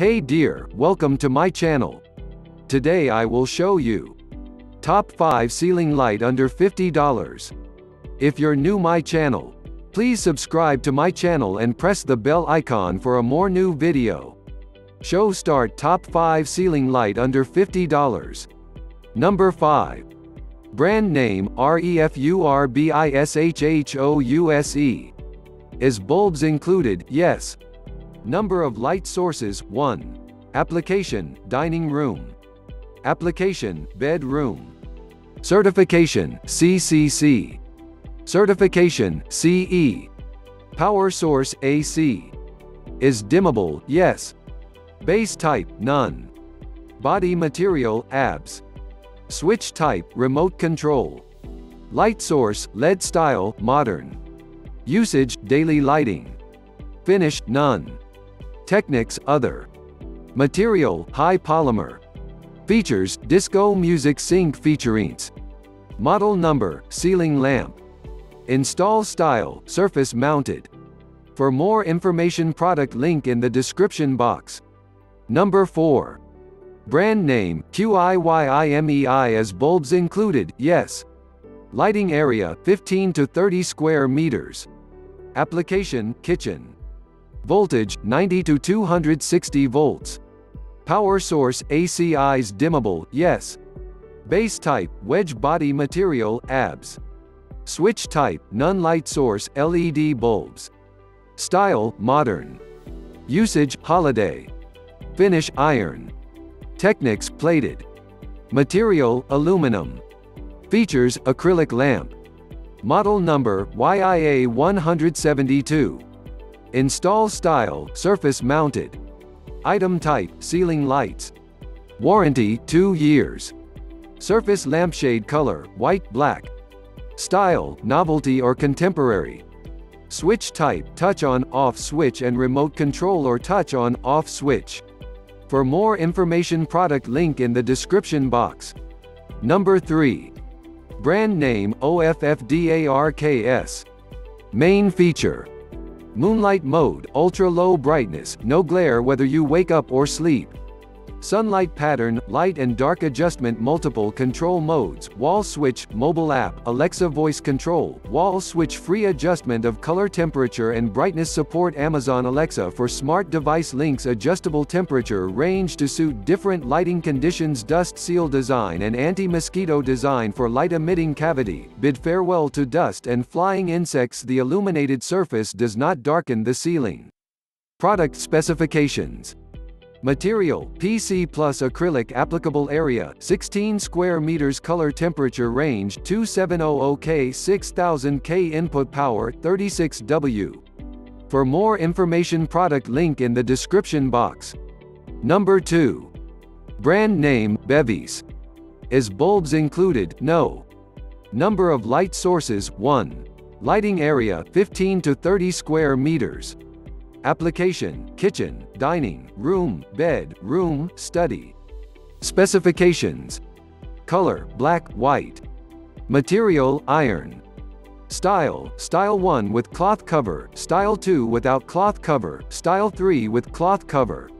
Hey dear, welcome to my channel. Today I will show you top 5 ceiling light under $50. If you're new my channel, please subscribe to my channel and press the bell icon for a more new video. Show start top 5 ceiling light under $50. Number 5. Brand name Refurbish House. Is bulbs included? Yes. Number of light sources, 1. Application, dining room. Application, bedroom. Certification, CCC. Certification, CE. Power source, AC. Is dimmable? Yes. Base type, none. Body material, ABS. Switch type, remote control. Light source, LED style, modern. Usage, daily lighting. Finish, none. Techniques, other. Material, high polymer. Features, disco music sync featurings. Model number, ceiling lamp. Install style, surface mounted. For more information product link in the description box. Number 4. Brand name, QIYIMEI. As bulbs included? Yes. Lighting area, 15 to 30 square meters. Application, kitchen. Voltage, 90 to 260 volts. Power source, ACIs. Dimmable? Yes. Base type, wedge. Body material, ABS. Switch type, none. Light source, LED bulbs. Style, modern. Usage, holiday. Finish, iron. Techniques, plated. Material, aluminum. Features, acrylic lamp. Model number, YIA 172. Install style, surface mounted. Item type, ceiling lights. Warranty, 2 years. Surface lampshade color, white black. Style, novelty or contemporary. Switch type, touch on off switch and remote control or touch on off switch. For more information product link in the description box. Number 3. Brand name Off Darks. Main feature. Moonlight mode, ultra low brightness, no glare whether you wake up or sleep. Sunlight pattern, light and dark adjustment, multiple control modes, wall switch, mobile app, Alexa voice control, wall switch, free adjustment of color, temperature and brightness support, Amazon Alexa for smart device links, adjustable temperature range to suit different lighting conditions, dust seal design and anti-mosquito design for light emitting cavity, bid farewell to dust and flying insects, the illuminated surface does not darken the ceiling. Product specifications. Material, PC plus acrylic. Applicable area, 16 square meters. Color temperature range, 2700K–6000K. Input power, 36W. For more information product link in the description box. Number 2. Brand name, Bevies. Is bulbs included? No. Number of light sources, 1. Lighting area, 15 to 30 square meters. Application, kitchen, dining room, bed room, study. Specifications. Color, black, white. Material, iron. Style, style 1 with cloth cover, style 2 without cloth cover, style 3 with cloth cover.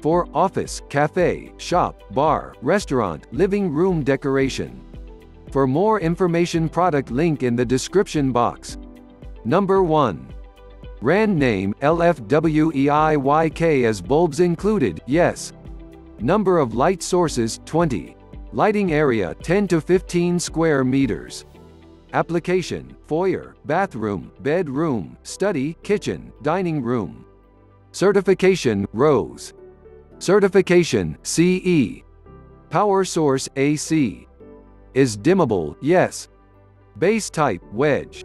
For office, cafe, shop, bar, restaurant, living room decoration. For more information product link in the description box. Number 1. Brand name, LFWEIYK. As bulbs included? Yes. Number of light sources, 20. Lighting area, 10 to 15 square meters. Application, foyer, bathroom, bedroom, study, kitchen, dining room. Certification, rose. Certification, CE. Power source, AC. Is dimmable? Yes. Base type, wedge.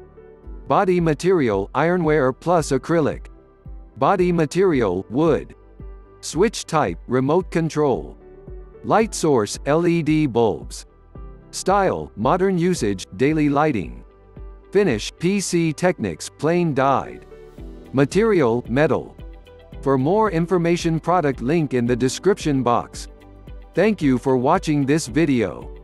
Body material, ironware plus acrylic. Body material, wood. Switch type, remote control. Light source, LED bulbs. Style, modern. Usage, daily lighting. Finish, PC Technics, plain dyed. Material, metal. For more information product link in the description box. Thank you for watching this video.